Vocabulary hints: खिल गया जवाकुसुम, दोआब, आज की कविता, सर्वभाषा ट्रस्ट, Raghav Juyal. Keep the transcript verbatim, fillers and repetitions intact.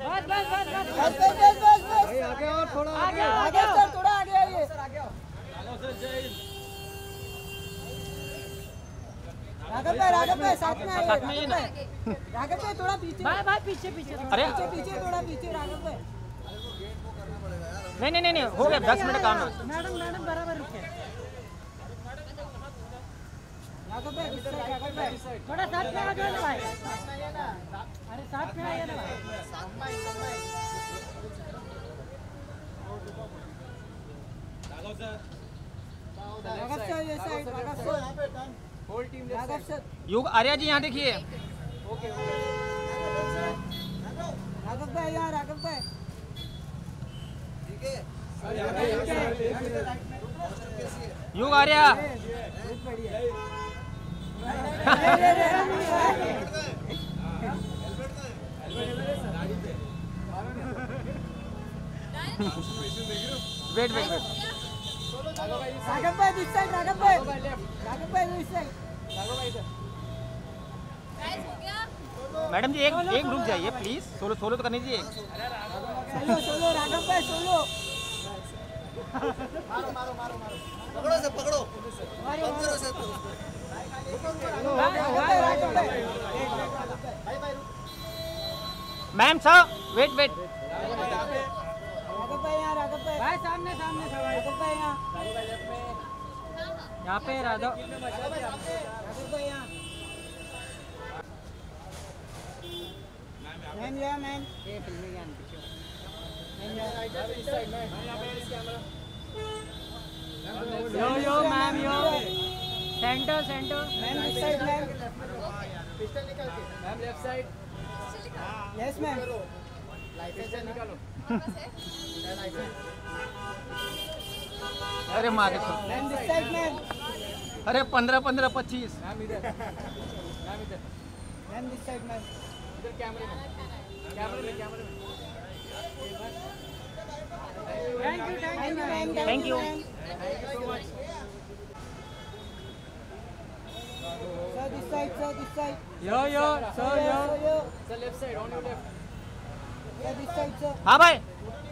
बस बस बस बस बस बस भाई आगे और थोड़ा आगे आगे सर थोड़ा आगे आइए सर आगे आओ। हेलो सर जय राघव भाई राघव भाई साथ में आइए राघव भाई थोड़ा पीछे भाई भाई पीछे पीछे अरे पीछे थोड़ा पीछे राघव भाई। नहीं नहीं नहीं हो गया दस मिनट काम है मैडम मैडम बराबर रुके राघव भाई इधर राघव भाई थोड़ा साथ में आ जाओ ना भाई। अरे साथ में आइए ना भाई साथ में राघव सर राघव सर ये साइड राघव सर यहां पे टर्न होल टीम ले राघव सर योग आर्या जी यहां देखिए। ओके राघव भाई यार राघव भाई योग आ रहा वेट वेट वेट राघव भाई इस साइड राघव भाई राघव भाई इस साइड राघव भाई इधर। मैडम जी एक एक रुक जाइए प्लीज सोलो सोलो तो करने दीजिए सोलो सोलो राघव भाई सोलो मारो मारो मारो मारो पकड़ो से पकड़ो पकड़ो से पकड़ो भाई भाई मैम साहब वेट वेट राघव भाई यहां राघव भाई भाई सामने सामने राघव भाई यहां राघव भाई लेफ्ट में यहां पे राघव राघव भाई यहां मैम यहां मैम ये फिल्मी ज्ञान yo yo ma'am yo centre centre ma'am इस साइड मैम पिस्टल निकाल के ma'am left side. Yes ma'am licence निकालो अरे मारे मैम इस साइड मैम अरे पंद्रह पंद्रह पच्चीस मैम इधर मैम इधर मैम इस साइड मैम इधर कैमरे में कैमरे में कैमरे में thank you thank you thank you so much sir this side sir this side yo yo sir yo sir left side on your left sir this side sir. हां भाई